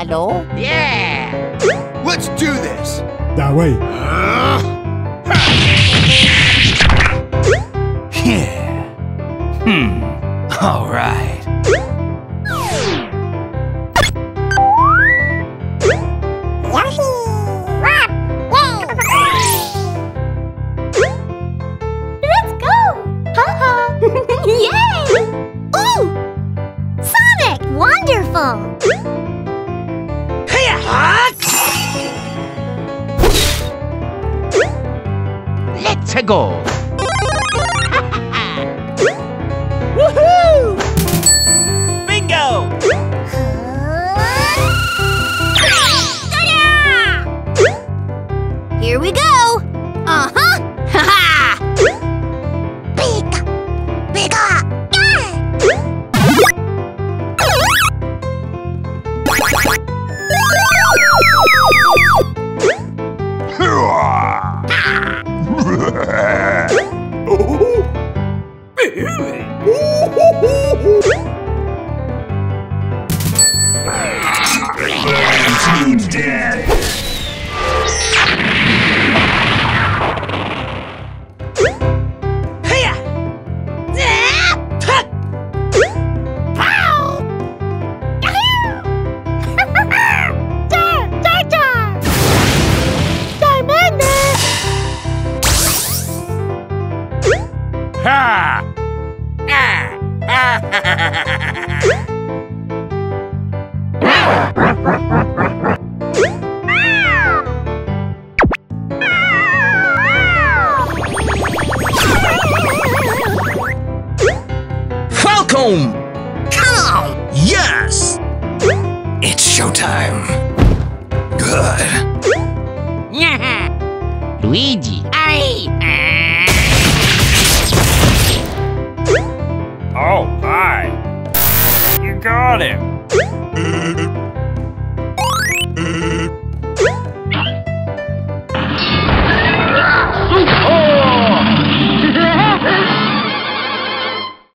Hello? Yeah! Let's do this! That way. Yeah. All right. Let's go! Ha-ha! Yay! Ooh! Sonic! Wonderful! Let's go! Woohoo! Bingo! Here we go! Uh-huh! Ha-ha! Bigga! Bigga! Team dead. Hiya! Wow! Ha! Ah! Falcon! Come on! Yes! It's showtime. Good. Yeah. Luigi. Oh, hi. You got him.